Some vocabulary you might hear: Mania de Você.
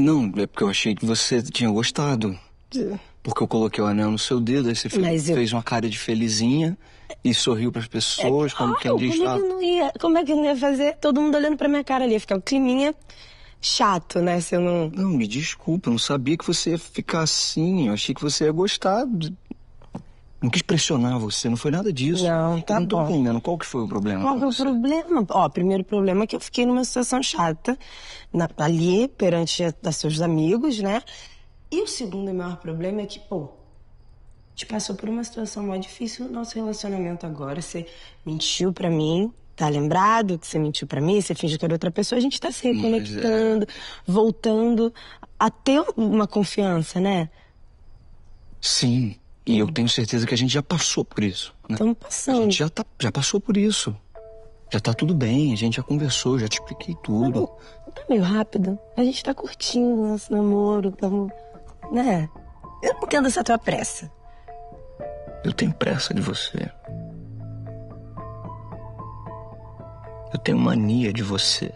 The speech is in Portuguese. Não, é porque eu achei que você tinha gostado. Porque eu coloquei o anel no seu dedo, aí você fez uma cara de felizinha e sorriu pras pessoas, como quem diz lá. Como é que eu não ia fazer? Todo mundo olhando pra minha cara ali, ia ficar um climinha chato, né? Se eu não... Não, me desculpa, eu não sabia que você ia ficar assim, eu achei que você ia gostar. Não quis pressionar você, não foi nada disso. Não, tá bom. Não tô entendendo, qual que foi o problema? Qual que é o problema? Ó, primeiro problema é que eu fiquei numa situação chata, ali, perante os seus amigos, né? E o segundo maior problema é que, pô, a gente passou por uma situação mais difícil no nosso relacionamento agora. Você mentiu pra mim, tá lembrado que você mentiu pra mim? Você fingiu que era outra pessoa, a gente tá se reconectando, voltando a ter uma confiança, né? Sim, e eu tenho certeza que a gente já passou por isso. Né? Estamos passando. A gente já passou por isso. Já tá tudo bem, a gente já conversou, já te expliquei tudo. Tá meio rápido. A gente tá curtindo o nosso namoro, tamo... Né? Eu não entendo essa tua pressa. Eu tenho pressa de você. Eu tenho mania de você.